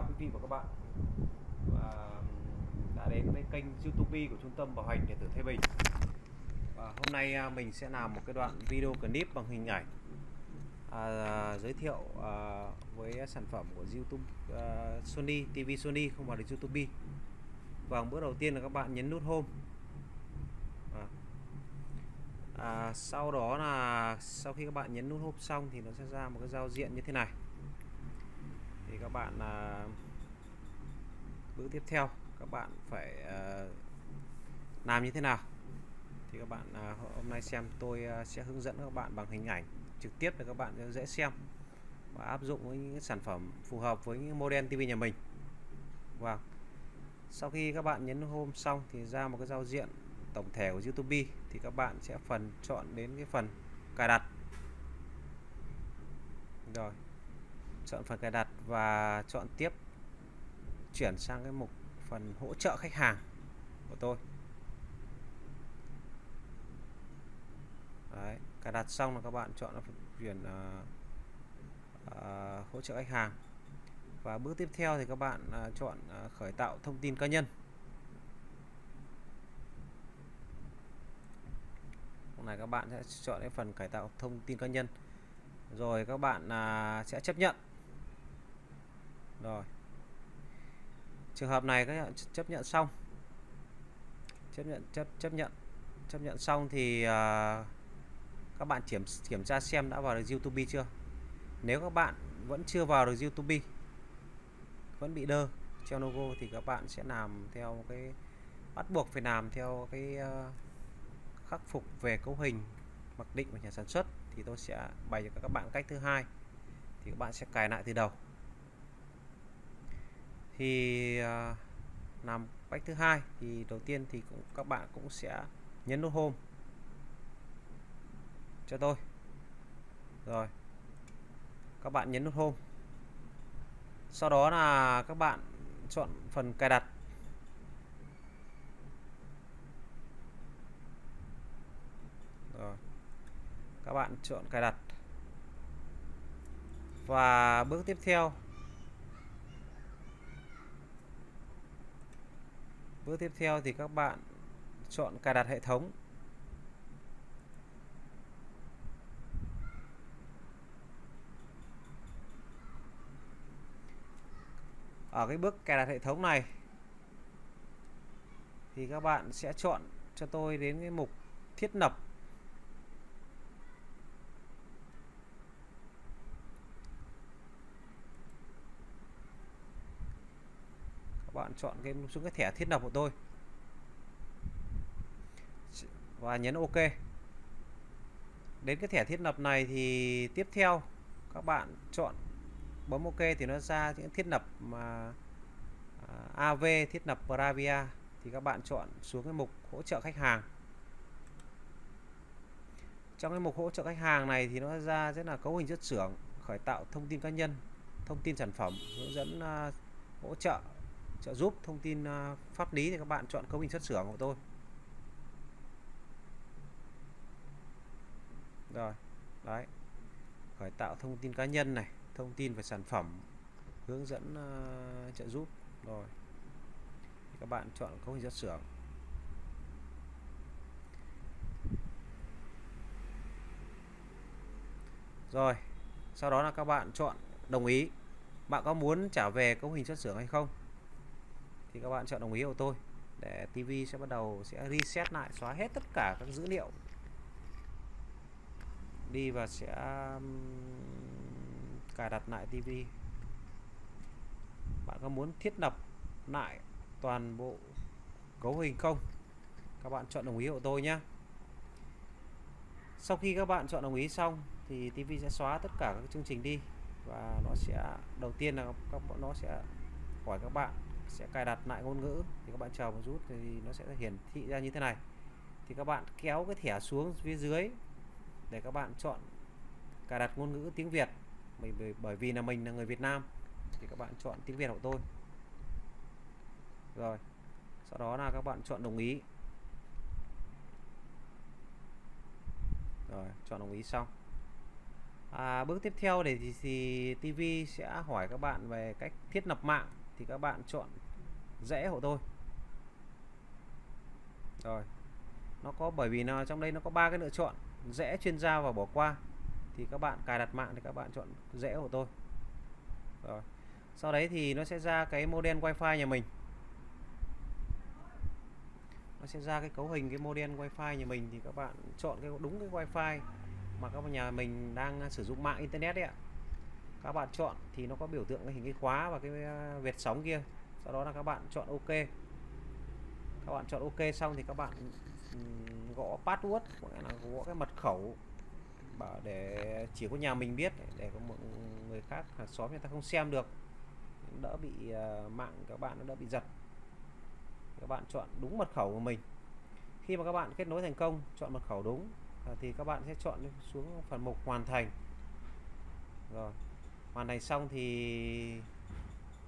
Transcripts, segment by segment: chào quý vị và các bạn, và đã đến với kênh YouTube của Trung tâm Bảo hành Điện tử Thái Bình. Và hôm nay mình sẽ làm một cái đoạn video clip bằng hình ảnh giới thiệu với sản phẩm của YouTube Sony TV, Sony không phải là YouTube. Và bước đầu tiên là các bạn nhấn nút Home. Sau đó là sau khi các bạn nhấn nút Home xong thì nó sẽ ra một cái giao diện như thế này. Thì các bạn bước tiếp theo các bạn phải làm như thế nào thì các bạn hôm nay xem tôi sẽ hướng dẫn các bạn bằng hình ảnh trực tiếp để các bạn dễ xem và áp dụng với những sản phẩm phù hợp với những model TV nhà mình. Và sau khi các bạn nhấn Home xong thì ra một cái giao diện tổng thể của YouTube, thì các bạn sẽ phần chọn đến cái phần cài đặt, rồi chọn phần cài đặt và chọn tiếp chuyển sang cái mục phần hỗ trợ khách hàng của tôi. Đấy, cài đặt xong là các bạn chọn chuyển hỗ trợ khách hàng, và bước tiếp theo thì các bạn chọn khởi tạo thông tin cá nhân. Hôm nay các bạn sẽ chọn cái phần khởi tạo thông tin cá nhân, rồi các bạn sẽ chấp nhận. Rồi trường hợp này các bạn chấp nhận xong, chấp nhận xong thì các bạn kiểm tra xem đã vào được YouTube chưa. Nếu các bạn vẫn chưa vào được YouTube, vẫn bị đơ treo logo thì các bạn sẽ làm theo cái bắt buộc phải làm theo cái khắc phục về cấu hình mặc định của nhà sản xuất. Thì tôi sẽ bày cho các bạn cách thứ hai, thì các bạn sẽ cài lại từ đầu. Thì làm cách thứ hai thì đầu tiên thì các bạn cũng sẽ nhấn nút Home cho tôi. Rồi các bạn nhấn nút Home, sau đó là các bạn chọn phần cài đặt. Rồi các bạn chọn cài đặt, và bước tiếp theo thì các bạn chọn cài đặt hệ thống. Ở cái bước cài đặt hệ thống này thì các bạn sẽ chọn cho tôi đến cái mục thiết lập. Bạn chọn cái xuống cái thẻ thiết lập của tôi và nhấn OK. Đến cái thẻ thiết lập này thì tiếp theo các bạn chọn bấm OK thì nó ra những thiết lập mà AV, thiết lập Bravia, thì các bạn chọn xuống cái mục hỗ trợ khách hàng. Trong cái mục hỗ trợ khách hàng này thì nó ra rất là cấu hình xuất xưởng, khởi tạo thông tin cá nhân, thông tin sản phẩm, hướng dẫn hỗ trợ giúp, thông tin pháp lý, thì các bạn chọn cấu hình xuất xưởng của tôi. Rồi đấy, khởi tạo thông tin cá nhân này, thông tin về sản phẩm, hướng dẫn trợ giúp. Rồi thì các bạn chọn cấu hình xuất xưởng. Rồi sau đó là các bạn chọn đồng ý. Bạn có muốn trả về cấu hình xuất xưởng hay không thì các bạn chọn đồng ý của tôi, để TV sẽ bắt đầu sẽ reset lại, xóa hết tất cả các dữ liệu đi và sẽ cài đặt lại TV. Bạn có muốn thiết lập lại toàn bộ cấu hình không? Các bạn chọn đồng ý của tôi nhé. Sau khi các bạn chọn đồng ý xong thì TV sẽ xóa tất cả các chương trình đi, và nó sẽ đầu tiên là nó sẽ hỏi các bạn sẽ cài đặt lại ngôn ngữ, thì các bạn chờ một chút thì nó sẽ hiển thị ra như thế này. Thì các bạn kéo cái thẻ xuống phía dưới để các bạn chọn cài đặt ngôn ngữ tiếng Việt. Bởi vì là mình là người Việt Nam thì các bạn chọn tiếng Việt của tôi. Rồi sau đó là các bạn chọn đồng ý. Rồi chọn đồng ý xong Bước tiếp theo để thì TV sẽ hỏi các bạn về cách thiết lập mạng, thì các bạn chọn dễ hộ tôi. Rồi, nó có, bởi vì nó trong đây nó có 3 cái lựa chọn: dễ, chuyên gia và bỏ qua. Thì các bạn cài đặt mạng thì các bạn chọn dễ hộ tôi. Rồi, sau đấy thì nó sẽ ra cái model wifi nhà mình. Nó sẽ ra cái cấu hình cái model wifi nhà mình, thì các bạn chọn cái đúng cái wifi mà các nhà mình đang sử dụng mạng internet đấy ạ. Các bạn chọn thì nó có biểu tượng cái hình cái khóa và cái vệt sóng kia. Sau đó là các bạn chọn OK. Các bạn chọn OK xong thì các bạn gõ password, gọi là gõ cái mật khẩu để chỉ có nhà mình biết, để có một người khác hàng xóm người ta không xem được, đỡ bị mạng các bạn nó đỡ bị giật. Các bạn chọn đúng mật khẩu của mình. Khi mà các bạn kết nối thành công, chọn mật khẩu đúng thì các bạn sẽ chọn xuống phần mục hoàn thành. Rồi, hoàn thành xong thì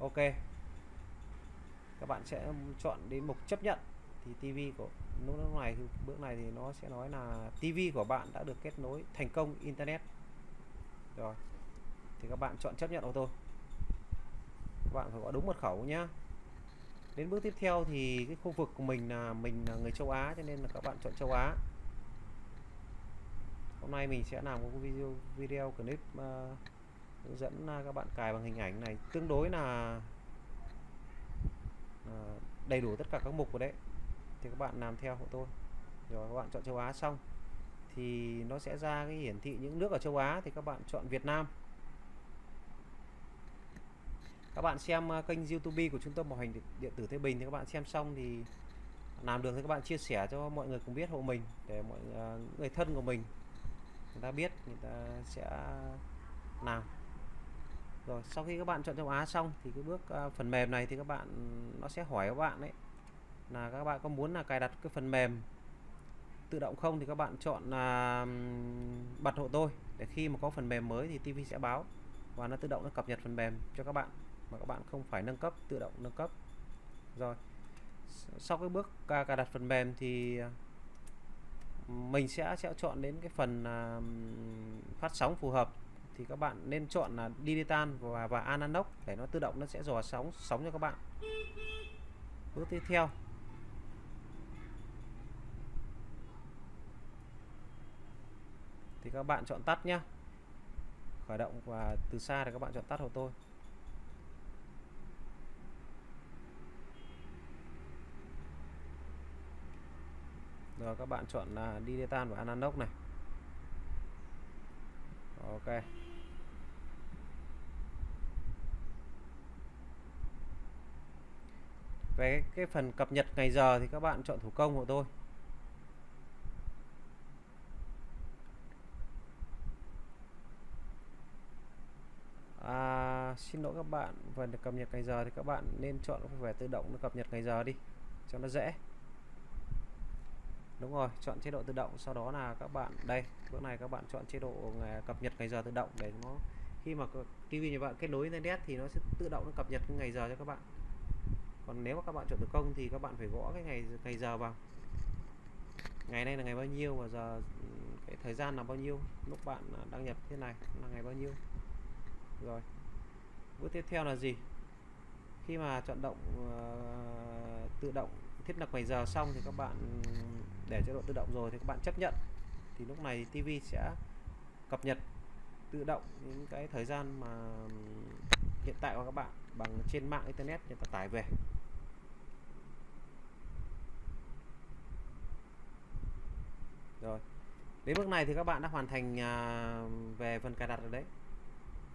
OK. Các bạn sẽ chọn đến mục chấp nhận. Thì TV của lúc này, bước này thì nó sẽ nói là TV của bạn đã được kết nối thành công internet. Rồi, thì các bạn chọn chấp nhận của tôi. Các bạn phải gõ đúng mật khẩu nhá. Đến bước tiếp theo thì cái khu vực của mình là người châu Á, cho nên là các bạn chọn châu Á. Hôm nay mình sẽ làm một video clip hướng dẫn các bạn cài bằng hình ảnh này, tương đối là đầy đủ tất cả các mục của đấy. Thì các bạn làm theo hộ tôi. Rồi các bạn chọn châu Á xong thì nó sẽ ra cái hiển thị những nước ở châu Á, thì các bạn chọn Việt Nam. Các bạn xem kênh YouTube của Trung tâm bảo hành điện tử Thái Bình, thì các bạn xem xong thì làm được thì các bạn chia sẻ cho mọi người cùng biết hộ mình, để mọi người thân của mình người ta biết, người ta sẽ làm. Rồi sau khi các bạn chọn châu Á xong thì cái bước phần mềm này thì các bạn, nó sẽ hỏi các bạn đấy là các bạn có muốn là cài đặt cái phần mềm tự động không, thì các bạn chọn là bật hộ tôi, để khi mà có phần mềm mới thì TV sẽ báo và nó tự động nó cập nhật phần mềm cho các bạn, mà các bạn không phải nâng cấp, tự động nâng cấp. Rồi sau cái bước cài đặt phần mềm thì mình sẽ chọn đến cái phần phát sóng phù hợp, thì các bạn nên chọn là digital và analog để nó tự động nó sẽ dò sóng cho các bạn. Bước tiếp theo thì các bạn chọn tắt nhé, khởi động và từ xa thì các bạn chọn tắt hộ tôi. Rồi các bạn chọn là digital và analog này. OK. Về cái phần cập nhật ngày giờ thì các bạn chọn thủ công hộ tôi. Xin lỗi các bạn, phần cập nhật ngày giờ thì các bạn nên chọn về tự động cập nhật ngày giờ đi cho nó dễ. Đúng rồi, chọn chế độ tự động, sau đó là các bạn đây, bước này các bạn chọn chế độ cập nhật ngày giờ tự động, để nó khi mà TV nhà bạn kết nối internet thì nó sẽ tự động nó cập nhật cái ngày giờ cho các bạn. Còn nếu mà các bạn chọn thủ công thì các bạn phải gõ cái ngày giờ vào. Ngày nay là ngày bao nhiêu và giờ cái thời gian là bao nhiêu, lúc bạn đăng nhập thế này là ngày bao nhiêu. Rồi. Bước tiếp theo là gì? Khi mà chọn tự động thiết lập ngày giờ xong thì các bạn để chế độ tự động rồi thì các bạn chấp nhận, thì lúc này TV sẽ cập nhật tự động những cái thời gian mà hiện tại của các bạn bằng trên mạng internet người ta tải về. Rồi đến bước này thì các bạn đã hoàn thành về phần cài đặt rồi đấy,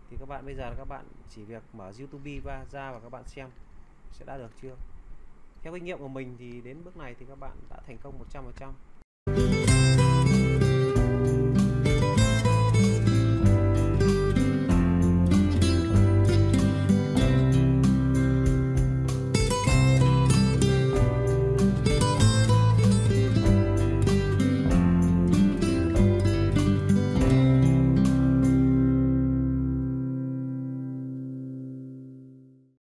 thì các bạn bây giờ các bạn chỉ việc mở YouTube ra và các bạn xem sẽ đã được chưa. Theo kinh nghiệm của mình thì đến bước này thì các bạn đã thành công 100%.